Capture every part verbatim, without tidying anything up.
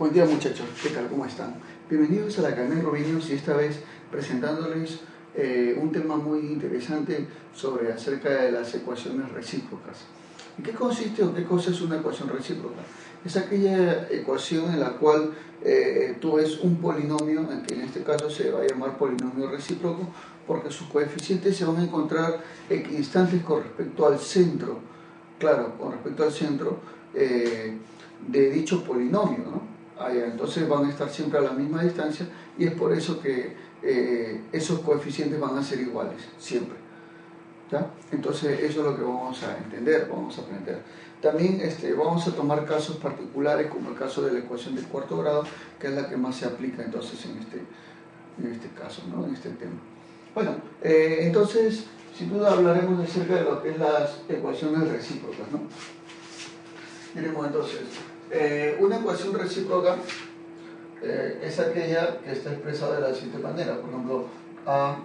Buen día muchachos, ¿qué tal? ¿Cómo están? Bienvenidos a la Academia Rubiños y esta vez presentándoles eh, un tema muy interesante sobre acerca de las ecuaciones recíprocas. ¿En qué consiste o qué cosa es una ecuación recíproca? Es aquella ecuación en la cual eh, tú ves un polinomio, que en este caso se va a llamar polinomio recíproco, porque sus coeficientes se van a encontrar equidistantes con respecto al centro, claro, con respecto al centro eh, de dicho polinomio, ¿no? Allá. Entonces van a estar siempre a la misma distancia y es por eso que eh, esos coeficientes van a ser iguales, siempre. ¿Ya? Entonces eso es lo que vamos a entender, vamos a aprender. También este, vamos a tomar casos particulares como el caso de la ecuación del cuarto grado, que es la que más se aplica entonces en este, en este caso, ¿no? En este tema. Bueno, eh, entonces sin duda hablaremos acerca de lo que es las ecuaciones recíprocas, ¿no? Miremos entonces. Eh, una ecuación recíproca eh, es aquella que está expresada de la siguiente manera, por ejemplo, a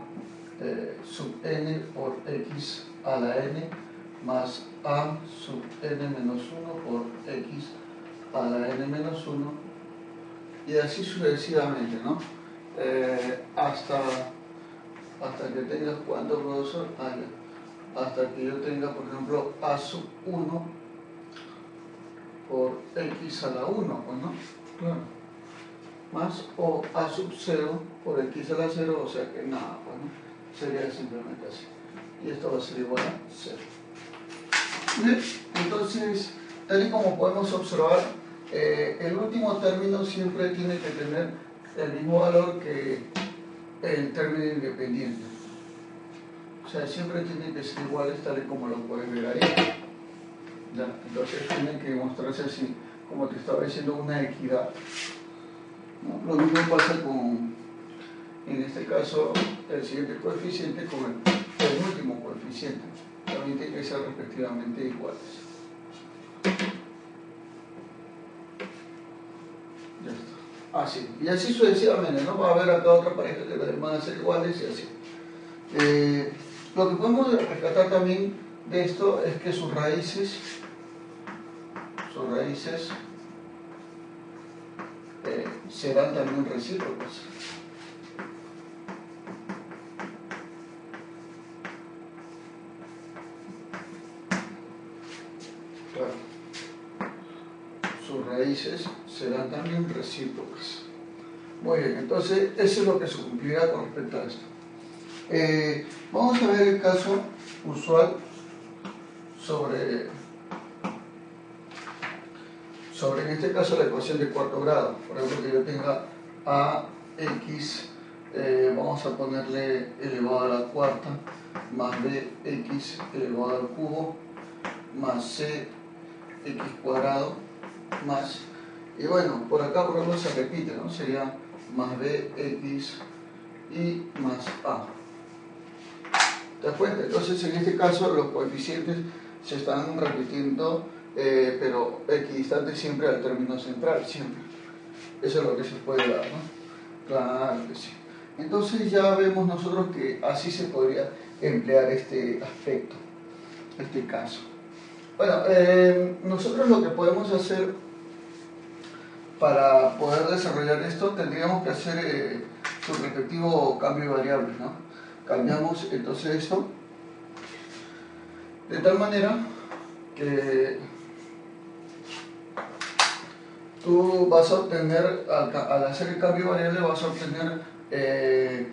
eh, sub n por x a la n más a sub n menos uno por x a la n menos uno y así sucesivamente, ¿no? Eh, hasta, hasta que tengas, ¿cuánto, profesor? Ah, hasta que yo tenga, por ejemplo, a sub uno por x a la uno, pues, ¿no? Claro. Más o a sub cero por x a la cero, o sea que nada, pues, ¿no? Sería simplemente así. Y esto va a ser igual a cero. Entonces, tal y como podemos observar, eh, el último término siempre tiene que tener el mismo valor que el término independiente. O sea, siempre tiene que ser iguales tal y como lo puedes ver ahí. Ya, entonces tienen que mostrarse así, como te estaba diciendo, una equidad, ¿no? Lo mismo pasa con, en este caso, el siguiente coeficiente con el, el último coeficiente. También tienen que ser respectivamente iguales. Ya está. Así. Y así sucesivamente, ¿no? Va a haber acá otra pareja que van a ser iguales y así. Eh, lo que podemos rescatar también de esto es que sus raíces sus raíces eh, serán también recíprocas. Claro. Sus raíces serán también recíprocas. Muy bien, entonces eso es lo que se cumplirá con respecto a esto. Eh, vamos a ver el caso usual sobre sobre en este caso la ecuación de cuarto grado. Por ejemplo, que yo tenga a x, eh, vamos a ponerle elevado a la cuarta más b x elevado al cubo más c x cuadrado más, y bueno, por acá por ejemplo se repite, ¿no? Sería más b x y más a. ¿Te das cuenta? Entonces en este caso los coeficientes se están repitiendo, eh, pero equidistantes siempre al término central, siempre. Eso es lo que se puede dar, ¿no? Claro que sí. Entonces ya vemos nosotros que así se podría emplear este aspecto, este caso. Bueno, eh, nosotros lo que podemos hacer para poder desarrollar esto, tendríamos que hacer eh, su respectivo cambio de variables, ¿no? Cambiamos entonces esto de tal manera que tú vas a obtener, al, al hacer el cambio de variable vas a obtener eh,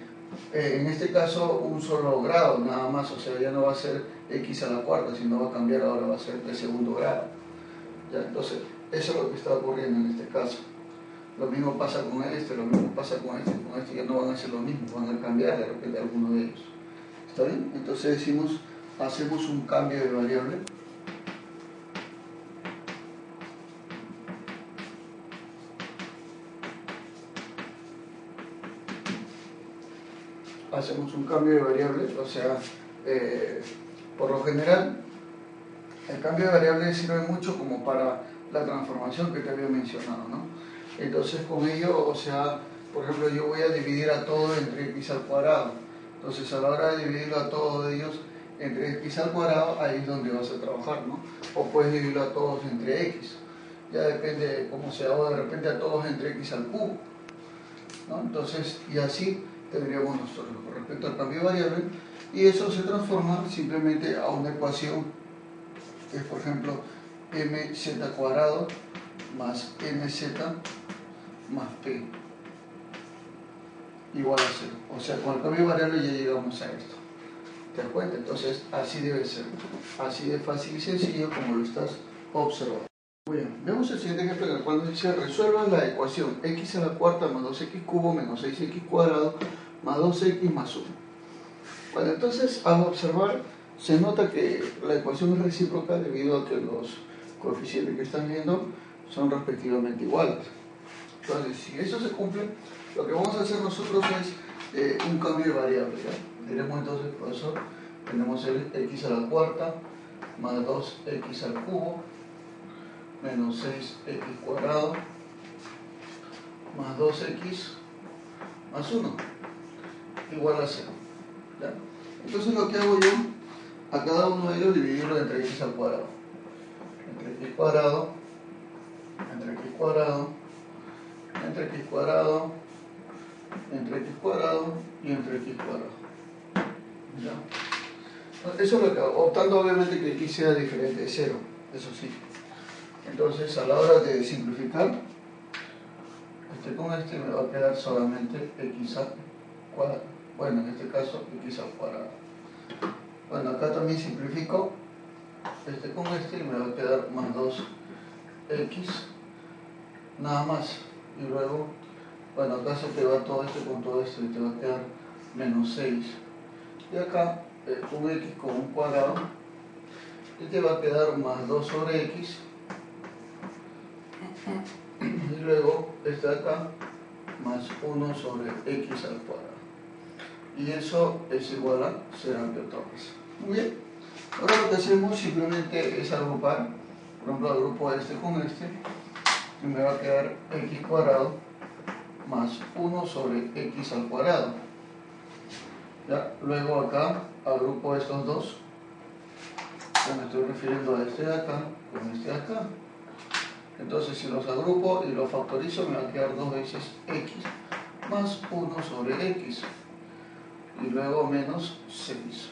en este caso un solo grado nada más, o sea ya no va a ser x a la cuarta, sino va a cambiar, ahora va a ser de segundo grado. ¿Ya? Entonces eso es lo que está ocurriendo en este caso. Lo mismo pasa con este, lo mismo pasa con este, con este ya no van a ser lo mismo, van a cambiar de repente alguno de ellos. ¿Está bien? Entonces decimos, hacemos un cambio de variable. Hacemos un cambio de variable, o sea, eh, por lo general, el cambio de variable sirve mucho como para la transformación que te había mencionado, ¿no? Entonces con ello, o sea, por ejemplo yo voy a dividir a todo entre x al cuadrado. Entonces a la hora de dividirlo a todos ellos entre x al cuadrado, ahí es donde vas a trabajar, ¿no? O puedes dividirlo a todos entre x. ya depende de cómo se da, o de repente a todos entre X al cubo, ¿no? Entonces, y así tendríamos nosotros con respecto al cambio de variable, y eso se transforma simplemente a una ecuación que es, por ejemplo, mz cuadrado más mz más p igual a cero. O sea, con el cambio de variable ya llegamos a esto. ¿Te das cuenta? Entonces, así debe ser. Así de fácil y sencillo como lo estás observando. Muy bien, vemos el siguiente ejemplo en el cual nos dice: resuelvan la ecuación x a la cuarta más dos x cubo menos seis x cuadrado más dos x más uno. Bueno, entonces al observar se nota que la ecuación es recíproca debido a que los coeficientes que están viendo son respectivamente iguales. Entonces, si eso se cumple, lo que vamos a hacer nosotros es eh, un cambio de variable, ¿ya? Tenemos entonces, profesor, tenemos el x a la cuarta más dos x al cubo menos seis x cuadrado más dos x más uno igual a cero, ¿ya? Entonces lo que hago yo, a cada uno de ellos dividirlo entre x al cuadrado, entre x cuadrado, entre x cuadrado, entre x cuadrado, entre x cuadrado y entre x cuadrado, ¿ya? Eso es lo que hago, optando obviamente que x sea diferente de cero, eso sí. Entonces, a la hora de simplificar, este con este me va a quedar solamente x al cuadrado. Bueno, en este caso, x al cuadrado. Bueno, acá también simplifico este con este y me va a quedar más dos x, nada más. Y luego, bueno, acá se te va todo este con todo esto y te va a quedar menos seis. Y acá, eh, un x con un cuadrado, y te va a quedar más dos sobre x. Y luego está acá más uno sobre x al cuadrado, y eso es igual a cero ampliatomas. Muy bien, ahora lo que hacemos simplemente es agrupar, por ejemplo agrupo este con este y me va a quedar x cuadrado más uno sobre x al cuadrado, ¿ya? Luego acá agrupo estos dos, ya me estoy refiriendo a este de acá con este de acá. Entonces, si los agrupo y los factorizo, me va a quedar dos veces x más uno sobre x y luego menos seis.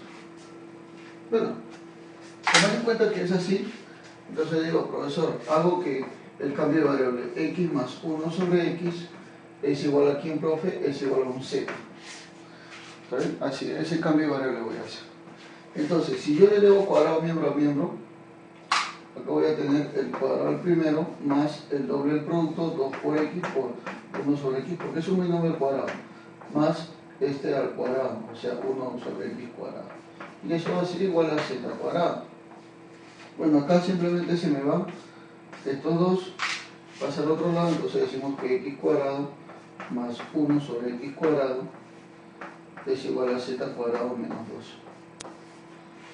Bueno, tomando en cuenta que es así, entonces digo, profesor, hago que el cambio de variable x más uno sobre x es igual a quién, profe, es igual a un z. ¿Está bien? Así, ese cambio de variable voy a hacer. Entonces, si yo le elevo cuadrado miembro a miembro, acá voy a tener el cuadrado al primero más el doble del producto, dos por x por uno sobre x, porque es un binomio al cuadrado, más este al cuadrado, o sea uno sobre x cuadrado. Y eso va a ser igual a z al cuadrado. Bueno, acá simplemente se me van estos dos, pasa al otro lado, entonces decimos que x cuadrado más uno sobre x cuadrado es igual a z al cuadrado menos dos.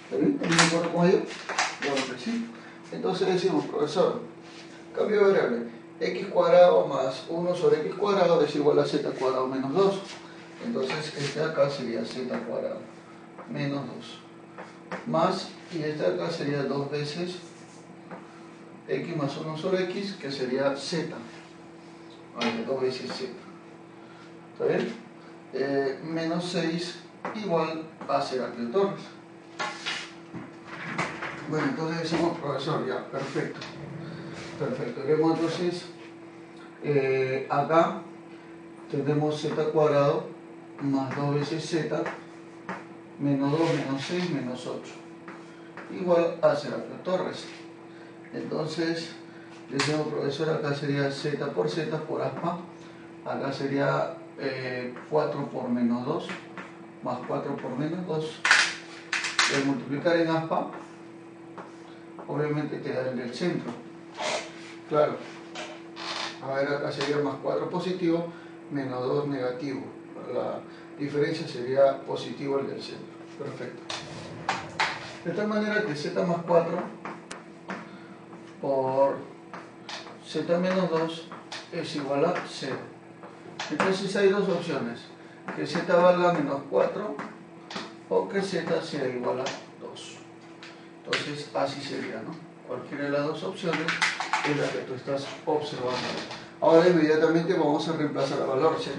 ¿Está bien? ¿Están de acuerdo con ello? Bueno, pues sí. Entonces decimos, profesor, cambio de variable, x cuadrado más uno sobre x cuadrado es igual a z cuadrado menos dos. Entonces este de acá sería z cuadrado menos dos. Más, y este de acá sería dos veces x más uno sobre x, que sería z. Vale, dos veces z. ¿Está bien? Eh, menos seis igual a cero ampliatomas. Bueno, entonces decimos, profesor, ya, perfecto. Perfecto, tenemos entonces eh, acá tenemos z cuadrado más dos veces z menos dos menos seis menos ocho igual a cero ampliatomas. Entonces decimos, profesor, acá sería z por z por aspa, acá sería eh, cuatro por menos dos más cuatro por menos dos, de multiplicar en aspa obviamente te da en el centro, claro. A ver, acá sería más cuatro positivo menos dos negativo, la diferencia sería positivo el del centro. Perfecto, de tal manera que z más cuatro por z menos dos es igual a cero. Entonces hay dos opciones, que z valga menos cuatro o que z sea igual a. Entonces así sería, ¿no? Cualquiera de las dos opciones en la que tú estás observando. Ahora inmediatamente vamos a reemplazar el valor z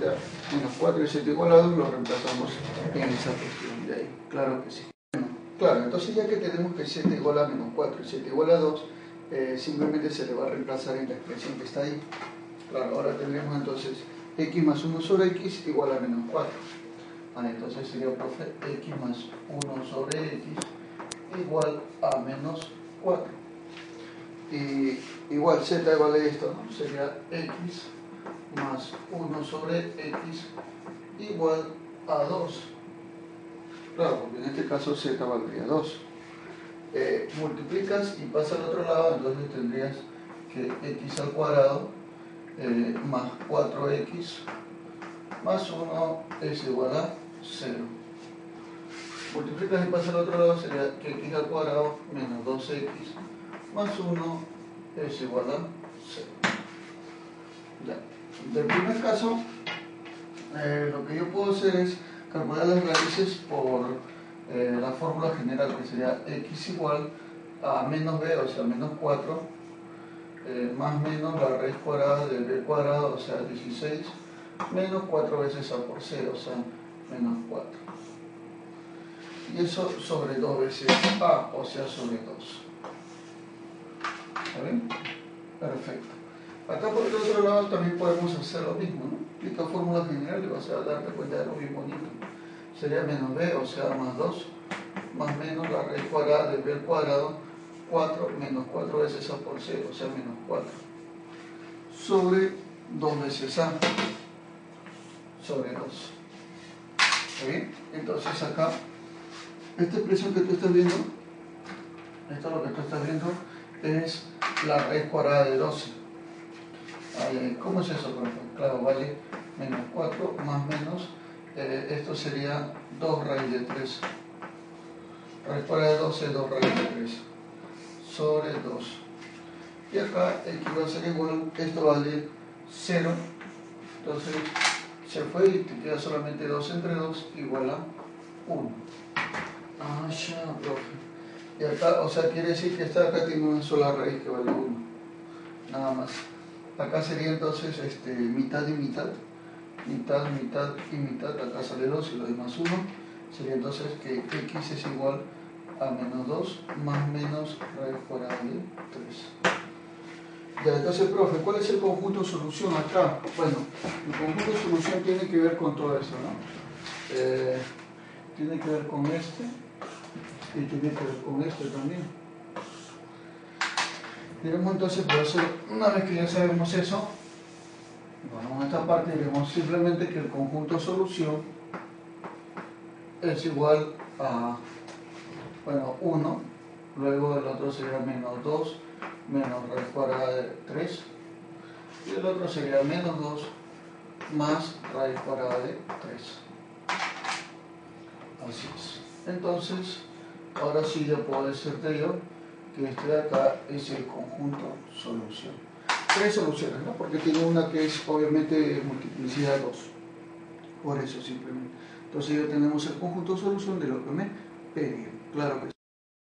menos cuatro y z igualados, lo reemplazamos en esa cuestión de ahí. Claro que sí. Bueno, claro, entonces ya que tenemos que z igual a menos cuatro y z igual a dos, eh, simplemente se le va a reemplazar en la expresión que está ahí. Claro, ahora tendremos entonces x más uno sobre x igual a menos cuatro. Vale, entonces sería, profe, x más uno sobre x igual a menos cuatro. Y igual z igual a esto, ¿no? Sería x más uno sobre x igual a dos. Claro, porque en este caso z valdría dos. Eh, multiplicas y pasas al otro lado, entonces tendrías que x al cuadrado eh, más cuatro x más uno es igual a cero. Multiplicas y pasas al otro lado, sería que x al cuadrado menos dos x más uno es igual a cero. Ya. Del primer caso, eh, lo que yo puedo hacer es calcular las raíces por eh, la fórmula general, que sería x igual a menos b, o sea, menos cuatro, eh, más menos la raíz cuadrada de b cuadrado, o sea, dieciséis, menos cuatro veces a por cero, o sea, menos cuatro. Y eso sobre dos veces a, o sea, sobre dos. ¿Está bien? Perfecto. Acá por el otro lado también podemos hacer lo mismo, ¿no? Esta fórmula general le vas a darte cuenta de algo bien bonito. Sería menos b, o sea, más dos, más menos la raíz cuadrada de b al cuadrado, cuatro menos cuatro veces a por cero, o sea, menos cuatro. Sobre dos veces a. Sobre dos. ¿Está bien? Entonces acá, esta expresión que tú estás viendo, esto lo que tú estás viendo es la raíz cuadrada de doce. Vale, ¿cómo es eso, profe? Claro, vale menos cuatro más menos, eh, esto sería dos raíz de tres. Raíz cuadrada de doce es dos raíz de tres. Sobre dos. Y acá x va a ser igual, esto vale cero. Entonces se fue y te queda solamente dos entre dos igual a uno. Ah, ya, profe. Y acá, o sea, quiere decir que esta acá tiene una sola raíz que vale uno. Nada más. Acá sería entonces este, mitad y mitad. Mitad, mitad y mitad. Acá sale dos y lo demás uno. Sería entonces que x es igual a menos dos más menos raíz cuadrada de tres. Ya, entonces, profe, ¿cuál es el conjunto solución acá? Bueno, el conjunto solución tiene que ver con todo eso, ¿no? Eh, tiene que ver con este y tiene que ver con este también. Diremos entonces, profesor, una vez que ya sabemos eso, vamos a esta parte y diremos simplemente que el conjunto solución es igual a, bueno, uno, luego el otro sería menos dos, menos raíz cuadrada de tres, y el otro sería menos dos más raíz cuadrada de tres. Así es. Entonces, ahora sí ya puedo decirte yo que este de acá es el conjunto solución. Tres soluciones, ¿no? Porque tiene una que es obviamente multiplicidad dos. Por eso simplemente. Entonces ya tenemos el conjunto solución de lo que me pedí. Claro que sí.